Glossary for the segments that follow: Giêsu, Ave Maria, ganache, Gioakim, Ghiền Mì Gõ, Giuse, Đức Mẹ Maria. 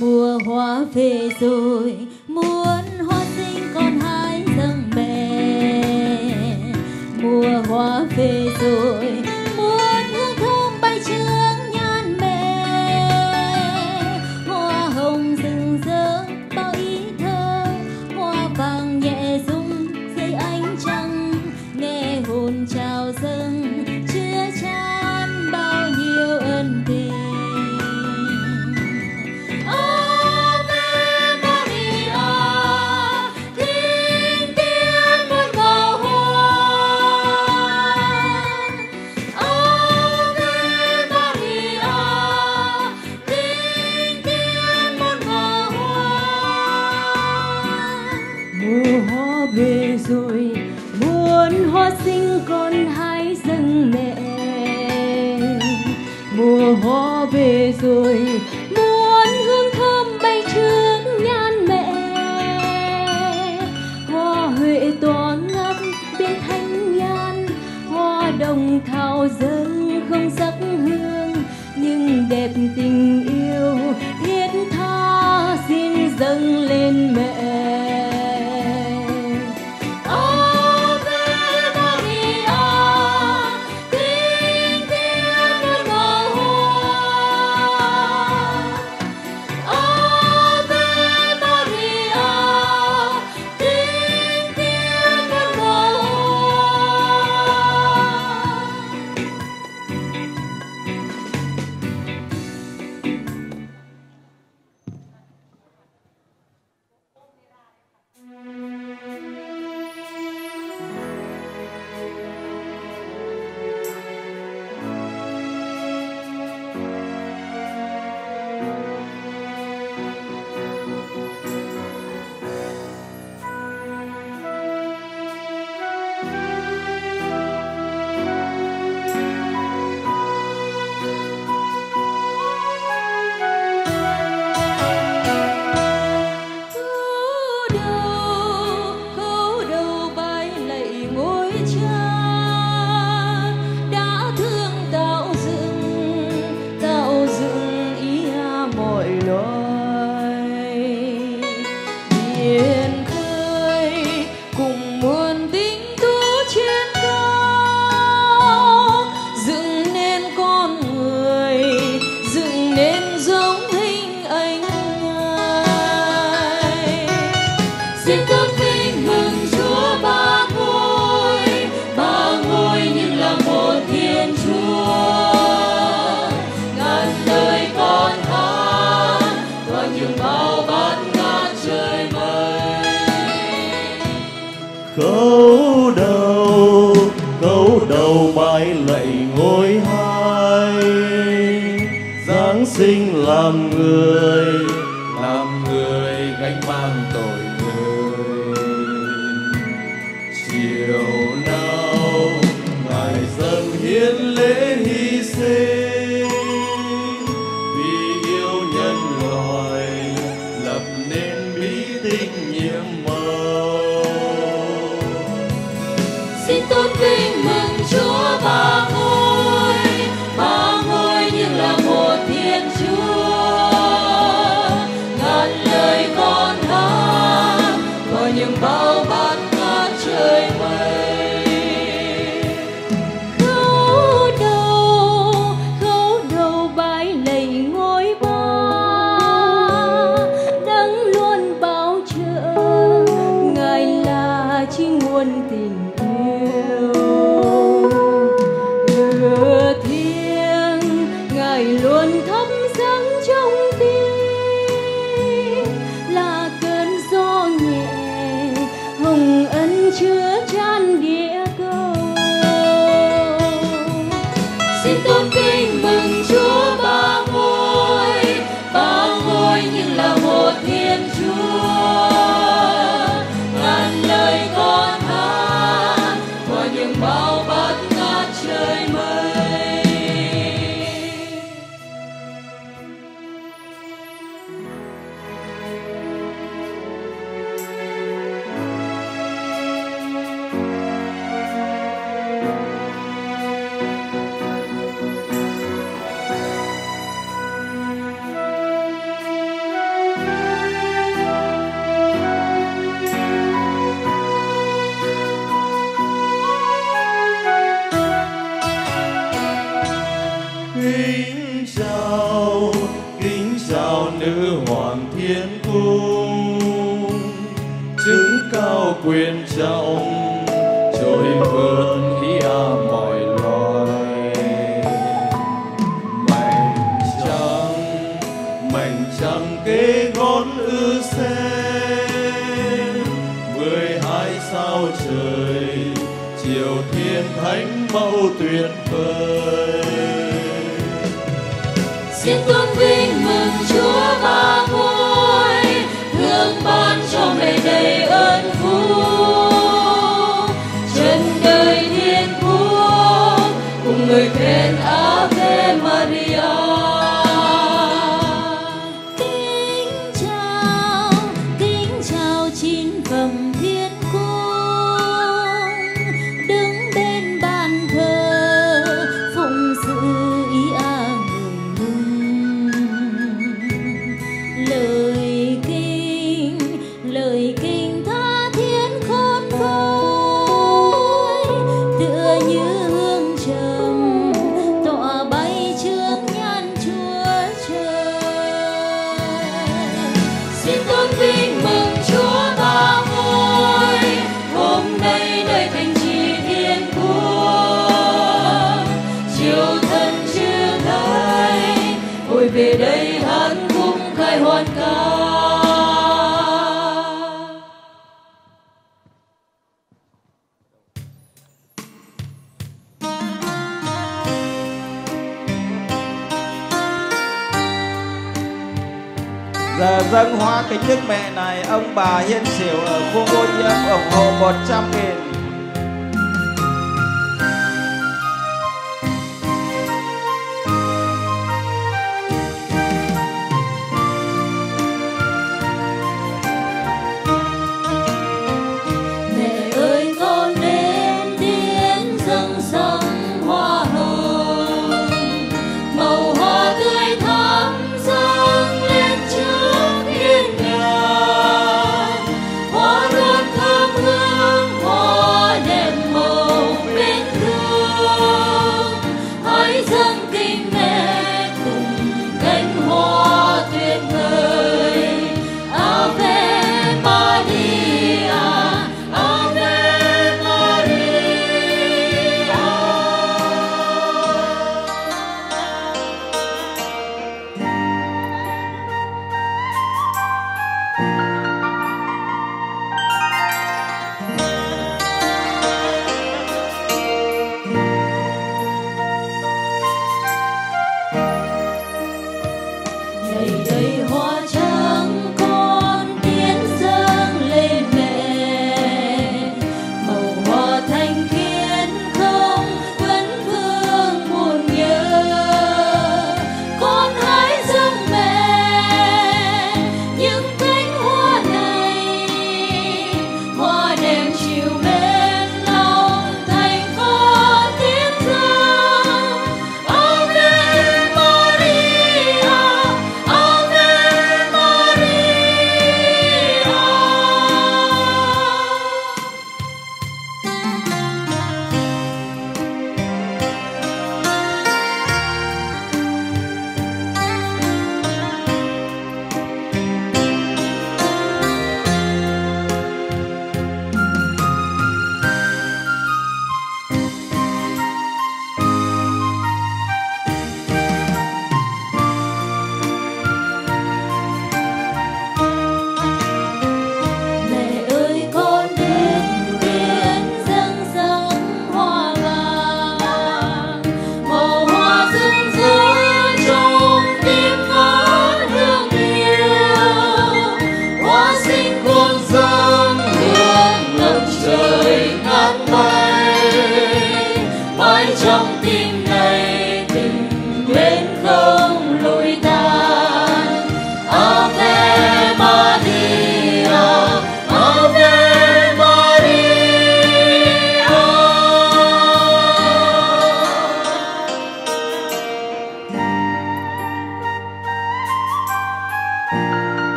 mùa hoa về rồi, muốn hoa sinh con hãy dâng mẹ. Mùa hoa về rồi, muốn hương thơm bay trước nhan mẹ. Hoa hồng rừng rỡ bao ý thơ, hoa vàng nhẹ rung dưới ánh trăng, nghe hồn chào dâng chứa chan bao nhiêu ân tình. Mùa hoa về rồi, muốn hương thơm bay trước nhan mẹ. Hoa huệ tỏa ngát bên thanh nhan, hoa đồng thảo dâng không sắc hương, nhưng đẹp tình yêu thiết tha xin dâng lên mẹ. Chúa, hoàng thiên cung, chứng cao quyền trọng trôi vượt ý mọi loài. Mảnh trăng kế ngón ư sen, 12 sao trời chiều thiên thánh mẫu tuyệt vời. Xin tôn vinh mừng Chúa Ba Ngôi, thương ban cho mẹ đầy ơn phúc. Trần đời thiên quốc cùng người khen Ave Maria. Kính chào chín phẩm thiên cung, đứng bên bàn thờ phụng sự ý lời kinh tha thiên khôn vơi, tựa như hương trầm tỏa bay trước nhan Chúa trời. Xin tôn vinh mừng Chúa Ba Ngôi, hôm nay đời thành trì thiên quốc, chiều thân chưa thấy hồi về đây hát khúc khai hoan ca. Giờ dâng hoa kính Đức Mẹ này, ông bà Hiên Xỉu ở khu Ô Nhiễm ủng hộ 100.000. Oh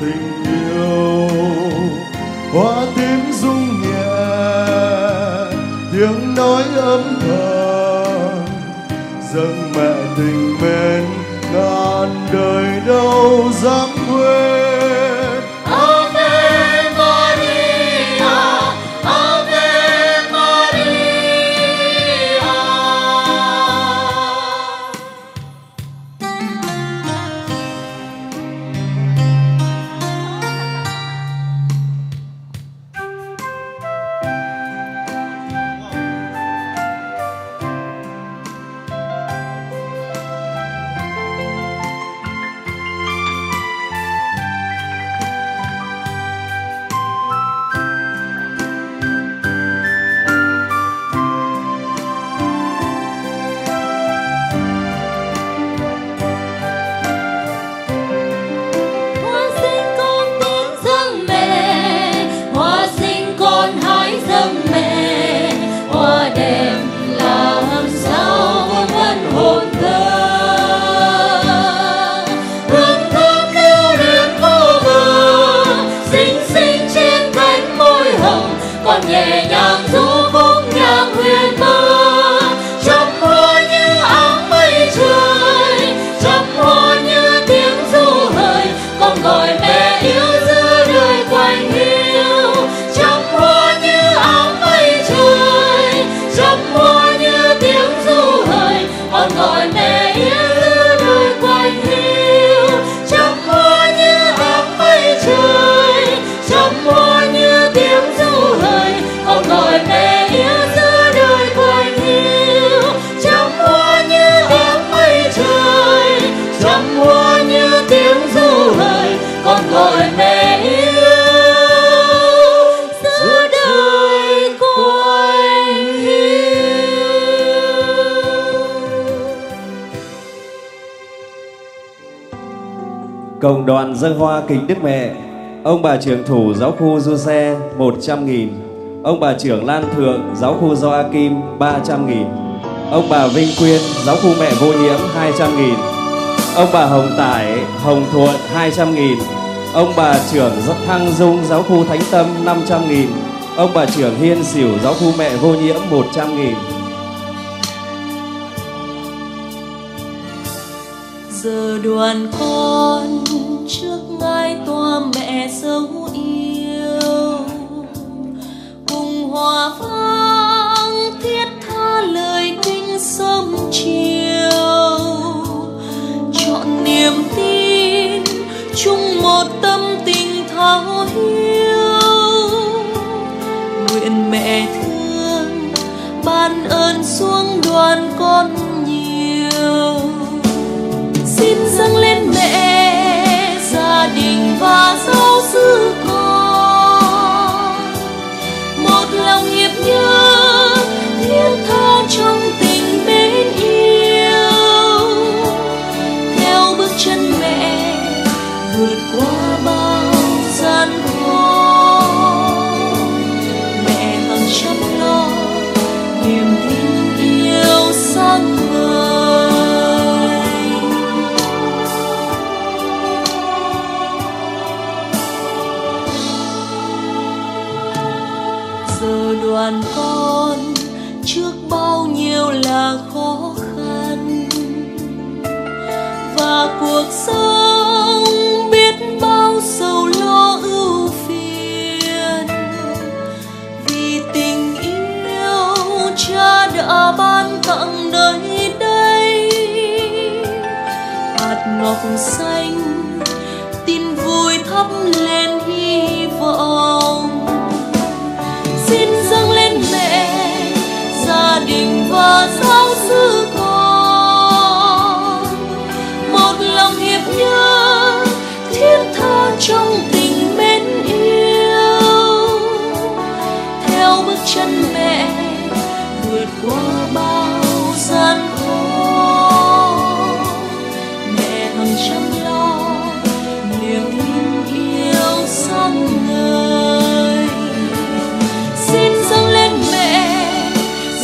tình yêu hoa tím rung nhẹ tiếng nói ấm thầm dâng mẹ tình mến ngàn đời đâu dám quên. Ave Maria, Ave Maria. Cộng đoàn dâng hoa kính Đức Mẹ. Ông bà trưởng thủ giáo khu Giuse 100.000. Ông bà trưởng Lan Thượng giáo khu Gioakim 300.000. Ông bà Vinh Quyên giáo khu Mẹ Vô Nhiễm 200.000. Ông bà Hồng Tải Hồng Thuận 200.000. Ông bà trưởng Thăng Dung giáo khu Thánh Tâm 500.000. Ông bà trưởng Hiên Xỉu giáo khu Mẹ Vô Nhiễm 100.000. Giờ đoàn con trước ngai tòa mẹ dấu yêu cùng hòa vang thiết tha lời kinh sớm chiều chọn niềm tin chung một tâm tình thấu hiểu nguyện mẹ thương ban ơn xuống đoàn con nhiều xin dâng lên mẹ gia đình và giáo xứ con một lòng hiệp nhớ thiết tha trong tình mến yêu theo bước chân mẹ vượt qua bao gian khó mẹ hằng chăm lo niềm tin yêu sáng ngời. Đoàn con trước bao nhiêu là khó khăn và cuộc sống biết bao sầu lo ưu phiền vì tình yêu cha đã ban tặng nơi đây hạt ngọc xanh tin vui thắp lên hy vọng. Xin dâng lên mẹ, gia đình và giáo xứ con một lòng hiệp nhớ, thiết tha trong tình mến yêu theo bước chân mẹ, vượt qua bao gian khó mẹ hằng chăm lo, niềm tin yêu sáng ngời.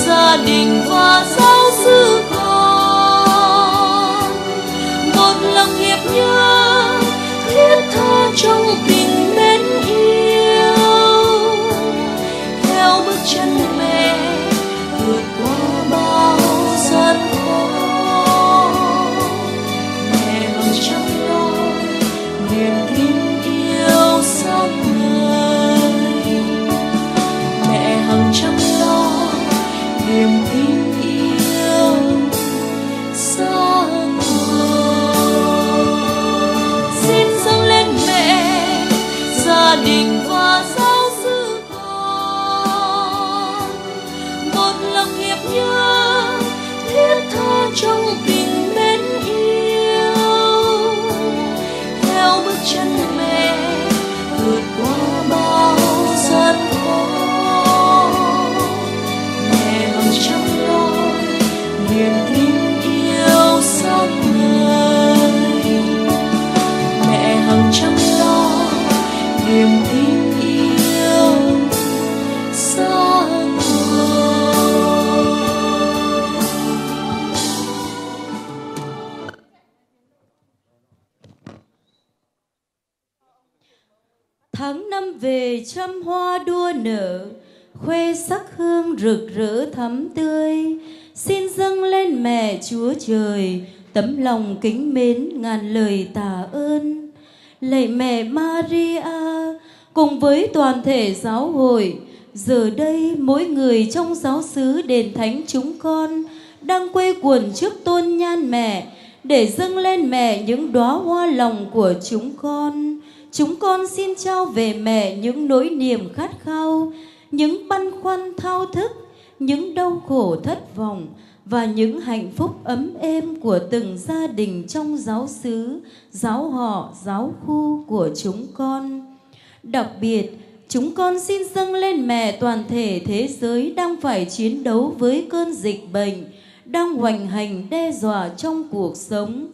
Gia đình và giáo xứ con một lòng hiệp nhớ thiết tha trong Tháng năm về trăm hoa đua nở, khoe sắc hương rực rỡ thắm tươi. Xin dâng lên mẹ Chúa Trời tấm lòng kính mến ngàn lời tạ ơn. Lạy mẹ Maria, cùng với toàn thể giáo hội, giờ đây mỗi người trong giáo xứ đền thánh chúng con đang quây quần trước tôn nhan mẹ để dâng lên mẹ những đóa hoa lòng của chúng con. Chúng con xin trao về mẹ những nỗi niềm khát khao, những băn khoăn thao thức, những đau khổ thất vọng và những hạnh phúc ấm êm của từng gia đình trong giáo xứ, giáo họ, giáo khu của chúng con. Đặc biệt, chúng con xin dâng lên mẹ toàn thể thế giới đang phải chiến đấu với cơn dịch bệnh, đang hoành hành đe dọa trong cuộc sống.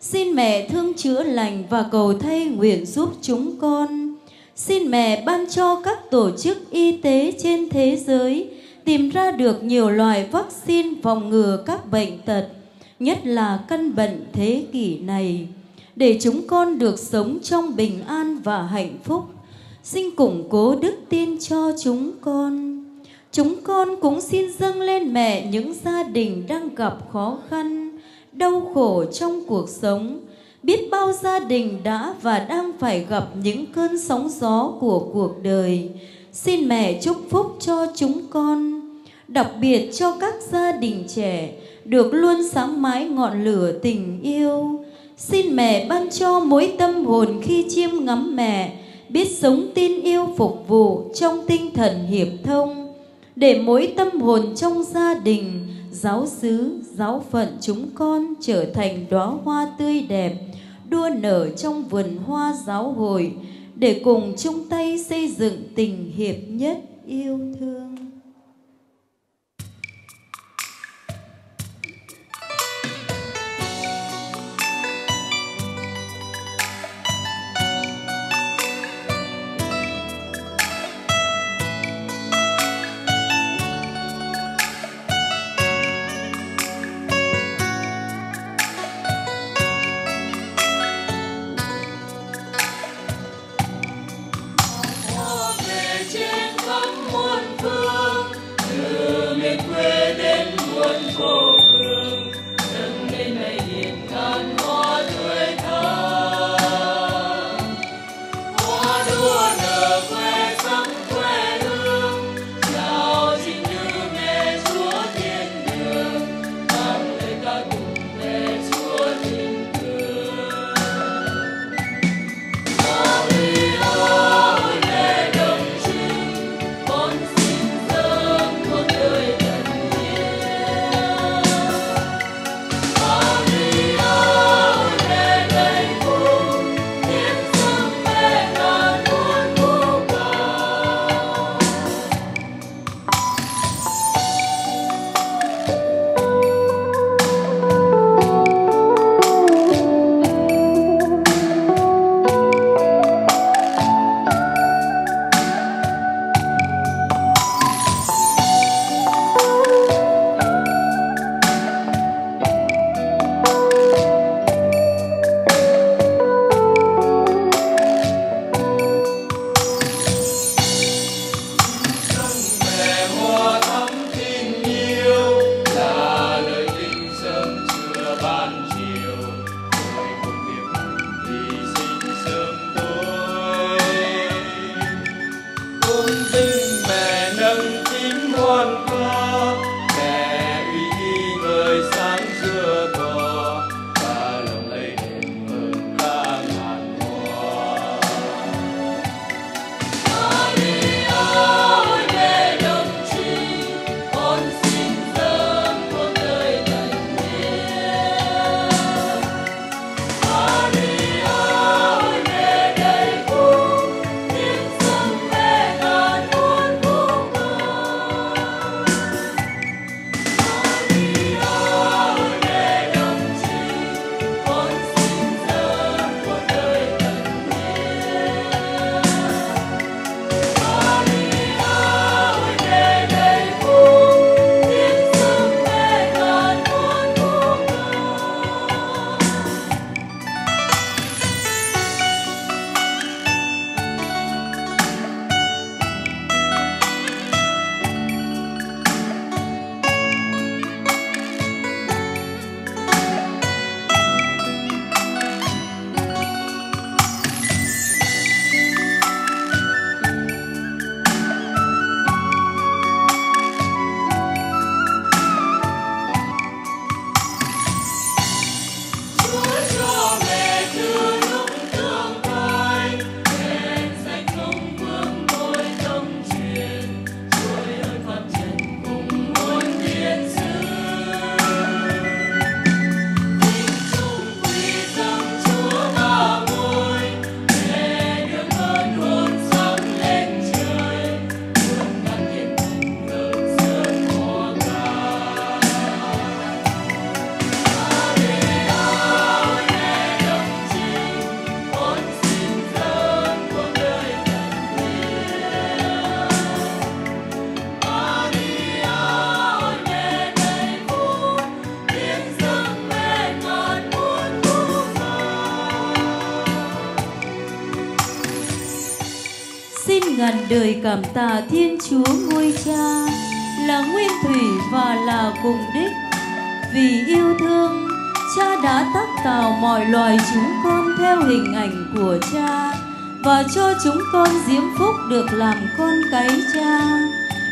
Xin mẹ thương chữa lành và cầu thay nguyện giúp chúng con. Xin mẹ ban cho các tổ chức y tế trên thế giới tìm ra được nhiều loại vaccine phòng ngừa các bệnh tật, nhất là căn bệnh thế kỷ này, để chúng con được sống trong bình an và hạnh phúc. Xin củng cố đức tin cho chúng con. Chúng con cũng xin dâng lên mẹ những gia đình đang gặp khó khăn, đau khổ trong cuộc sống. Biết bao gia đình đã và đang phải gặp những cơn sóng gió của cuộc đời. Xin mẹ chúc phúc cho chúng con, đặc biệt cho các gia đình trẻ được luôn sáng mãi ngọn lửa tình yêu. Xin mẹ ban cho mỗi tâm hồn khi chiêm ngắm mẹ biết sống tin yêu phục vụ trong tinh thần hiệp thông, để mỗi tâm hồn trong gia đình, giáo xứ, giáo phận chúng con trở thành đóa hoa tươi đẹp đua nở trong vườn hoa giáo hội, để cùng chung tay xây dựng tình hiệp nhất yêu thương. Trên khắp muôn phương. đời cảm tạ Thiên Chúa Ngôi Cha là nguyên thủy và là cùng đích. Vì yêu thương, Cha đã tác tạo mọi loài chúng con theo hình ảnh của Cha và cho chúng con diễm phúc được làm con cái Cha.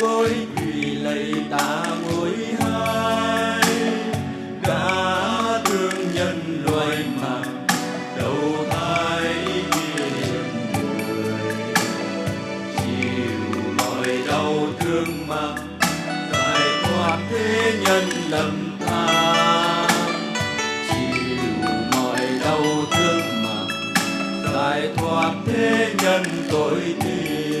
gối quỳ lạy ta mỗi hai, đã thương nhân loài mà đầu thai. Đau thương mà giải thoát thế nhân lầm tha, chịu mọi đau thương mà giải thoát thế nhân tội thi.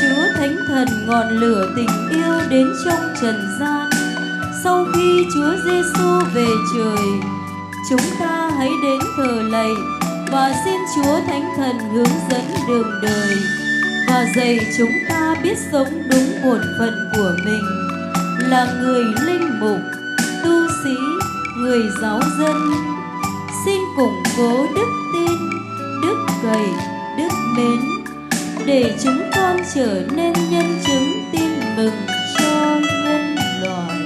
Chúa Thánh Thần ngọn lửa tình yêu đến trong trần gian. Sau khi Chúa Giêsu về trời, chúng ta hãy đến thờ lạy và xin Chúa Thánh Thần hướng dẫn đường đời và dạy chúng ta biết sống đúng bổn phận của mình là người linh mục, tu sĩ, người giáo dân. Xin củng cố đức tin, đức cậy, đức mến để chúng con trở nên nhân chứng tin mừng cho nhân loại.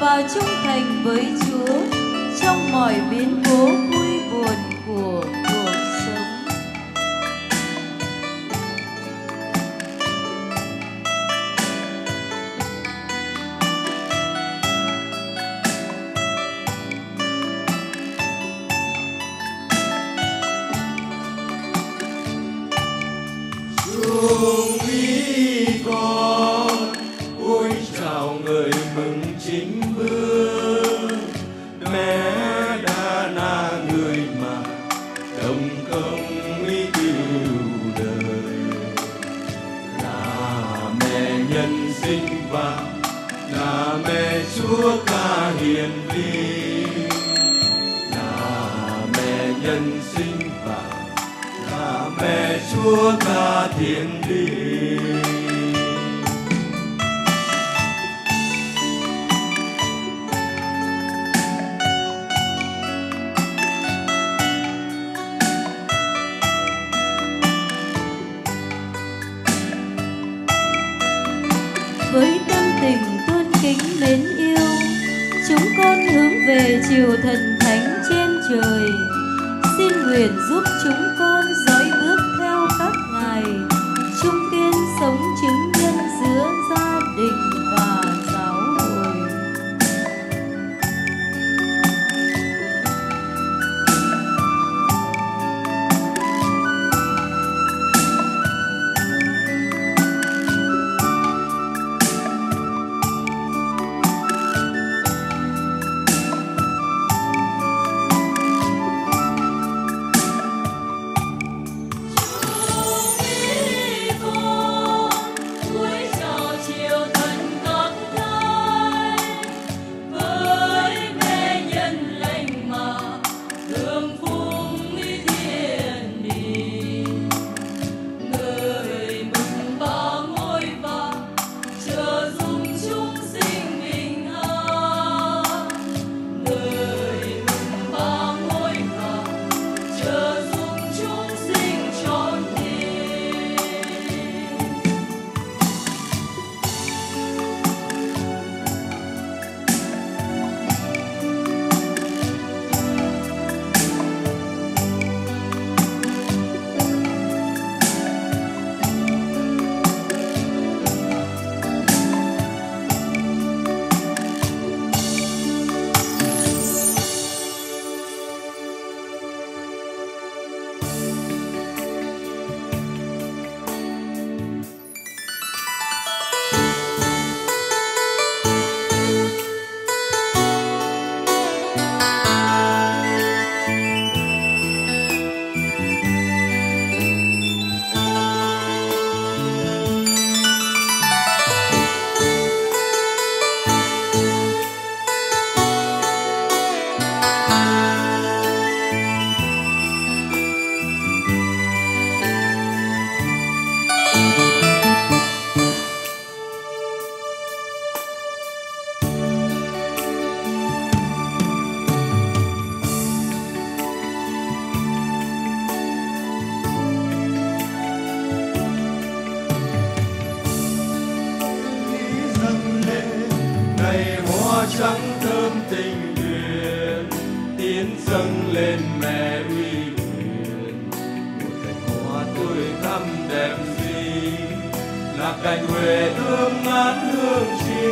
Và trung thành với Chúa trong mọi biến cố vui buồn của cuộc sống. Chúa vàng là mẹ Chúa ca hiền vi, là mẹ nhân sinh vàng, là mẹ Chúa ca thiên lý. Với tâm tình tôn kính mến yêu, chúng con hướng về triều thần thánh trên trời. Xin nguyện giúp chúng con dõi bước theo các ngài, trung kiên sống chứng nhân giữa gia đình và giáo hội. Hãy subscribe cho kênh Ghiền Mì Gõ để không bỏ lỡ những video hấp dẫn.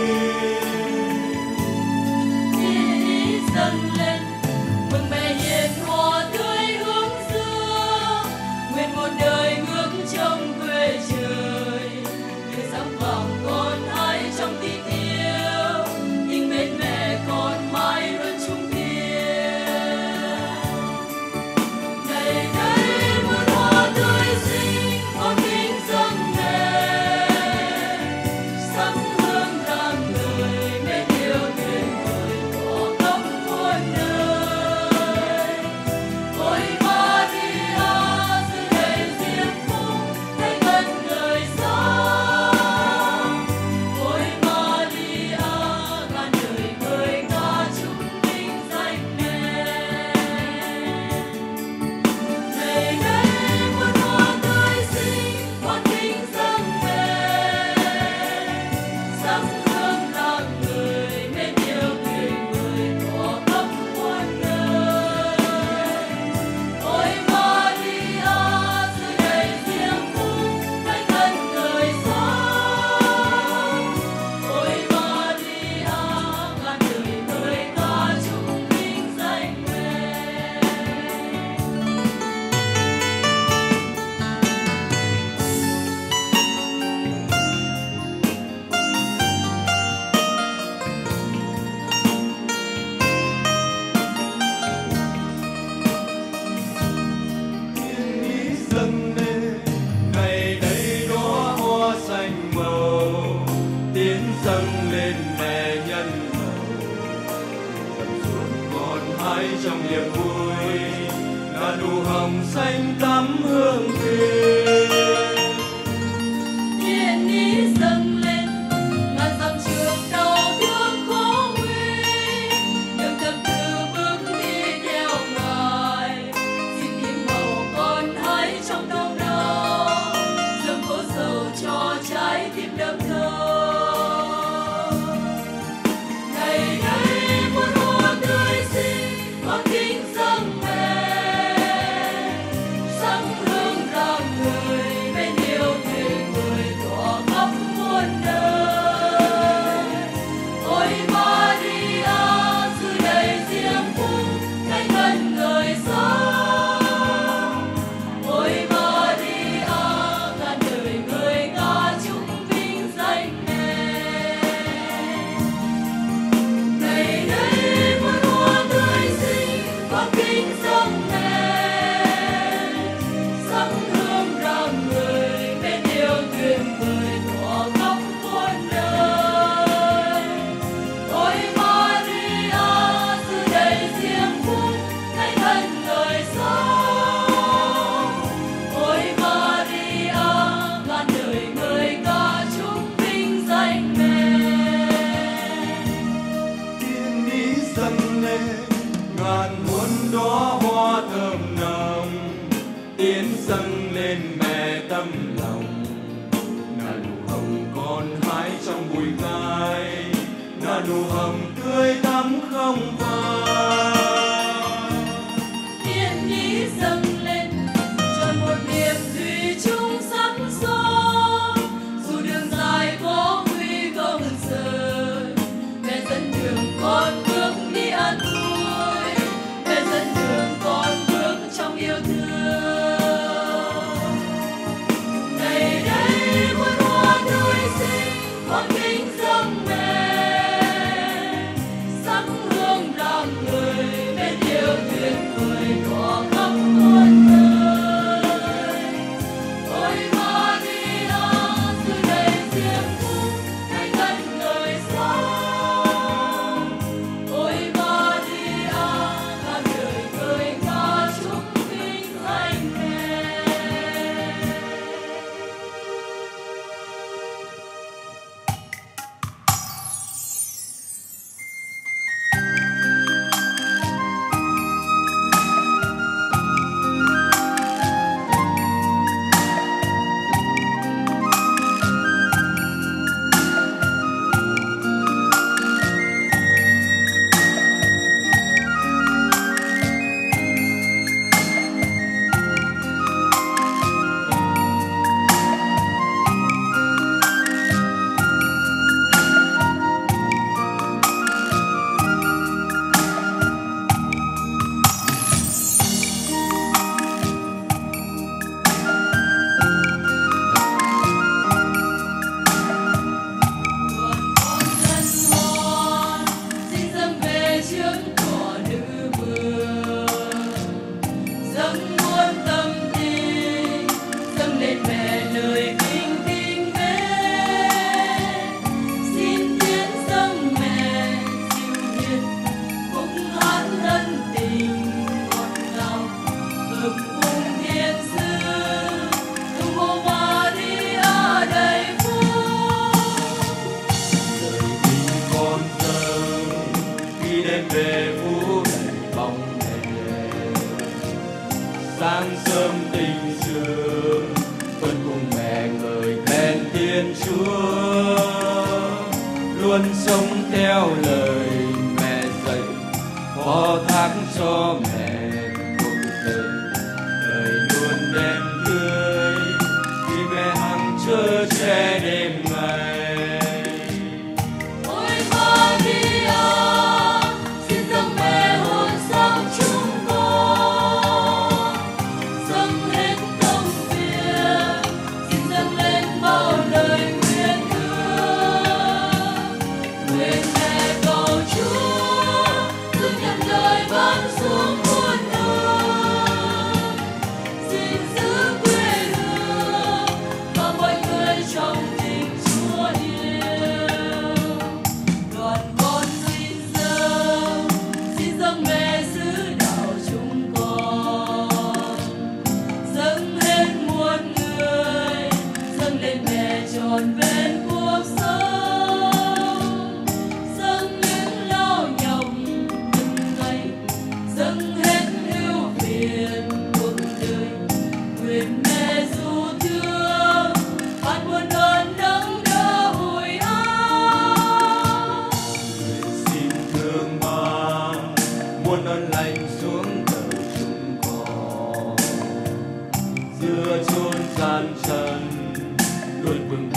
hái trong niềm vui là nụ hồng xanh tắm hương về. Thiên ý dâng lên ngàn dặm trường đau thương khó quên, đường tâm tư bước đi theo ngài, xin tìm màu con hái trong đau đau, dâng cỗ dầu cho trái tim đâm thơ. Hãy subscribe cho kênh Ghiền Mì Gõ để không bỏ lỡ những video hấp dẫn. muôn ơn lành xuống đời chúng con. Giữa chốn gian trần luôn vững